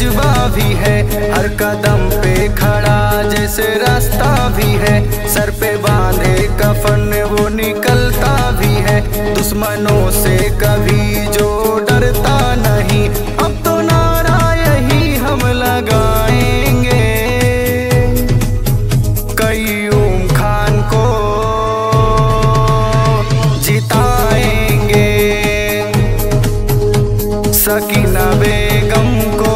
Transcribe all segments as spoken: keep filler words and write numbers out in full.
जज्बा भी है, हर कदम पे खड़ा जैसे रास्ता भी है, सर पे बांधे कफन वो निकलता भी है, दुश्मनों से कभी जो डरता नहीं, अब तो नारा यही हम लगाएंगे कयूम खान को जिताएंगे, सकीना बेगम को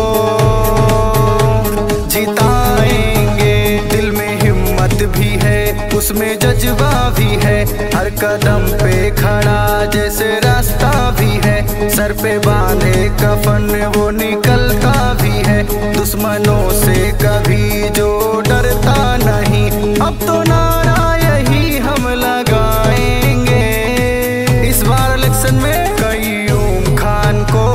जिताएंगे। दिल में हिम्मत भी है, उसमें जज्बा भी है, हर कदम पे खड़ा जैसे रास्ता भी है, सर पे बांधे कफन वो निकलता भी है, दुश्मनों से कभी जो डरता नहीं, अब तो नारा यही हम लगाएंगे इस बार इलेक्शन में कयूम खान को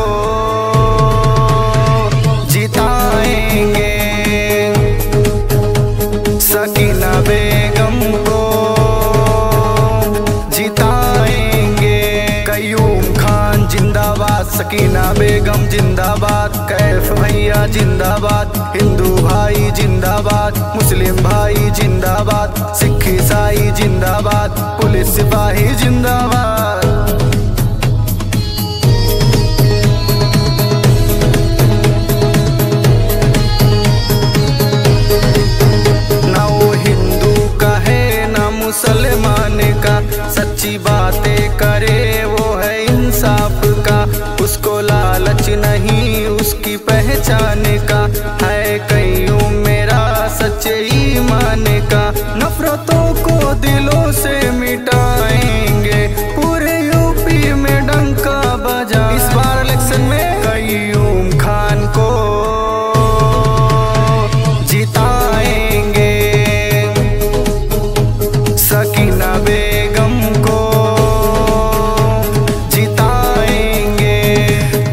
जिताएंगे, सकीना बेगम को जिताएंगे। कयूम खान जिंदाबाद, सकीना बेगम जिंदाबाद, कैफ भैया जिंदाबाद, हिंदू भाई जिंदाबाद, मुस्लिम भाई जिंदाबाद, सिख ईसाई जिंदाबाद, पुलिस सिपाही जिंदाबाद। मुसलमान का सच्ची बातें करे वो है इंसाफ का, उसको लालच नहीं उसकी पहचान का, है कयूम मेरा सच्चे ईमान का, नफरतों को दिलों से मिटाएंगे, पूरे यूपी में डंका बजा इस बार इलेक्शन में कयूम खान को जिताएंगे, सकीना बेगम को जिताएंगे।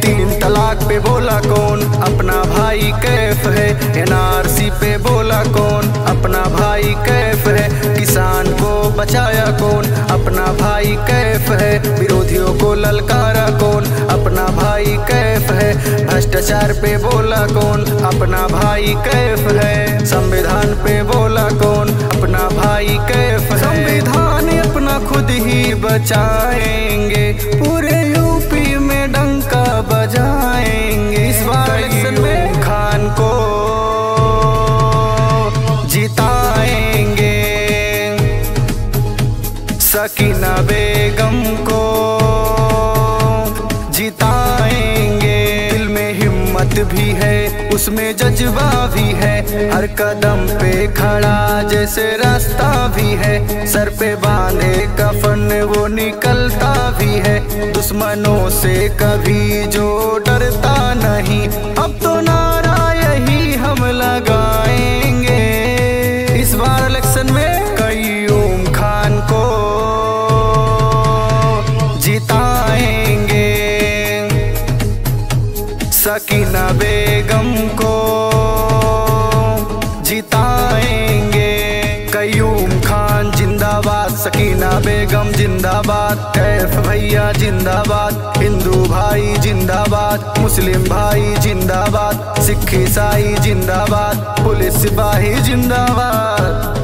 तीन तलाक पे बोला कौन, अपना भाई कैफ है, एन आर सी पे बोला कौन, अपना भाई कैफ है, किसान को बचाया कौन, अपना भाई कैफ है, विरोधियों को ललकारा कौन, अपना भाई कैफ है, भ्रष्टाचार पे बोला कौन, अपना भाई कैफ है, संविधान पे बोला कौन, अपना भाई कैफ है, संविधान अपना खुद ही बचाएंगे, पूरे यूपी में डंका बजाएंगे इस बार इलेक्शन में खान को जिताएंगे, सकीना बेगम को जिताएंगे। दिल में हिम्मत भी है, उसमें जज्बा भी है, हर कदम पे खड़ा जैसे रास्ता भी है, सर पे बांधे कफन वो निकलता भी है, दुश्मनों से कभी जो डरता नहीं, अब तो नारा यही हम लगाएंगे इस बार इलेक्शन में कयूम खान को जिताएंगे, सकीना बेगम को जिताएंगे। कयूम खान जिंदाबाद, सकीना बेगम जिंदाबाद, कैफ भैया जिंदाबाद, हिंदू भाई जिंदाबाद, मुस्लिम भाई जिंदाबाद, सिख ईसाई जिंदाबाद, पुलिस सिपाही जिंदाबाद।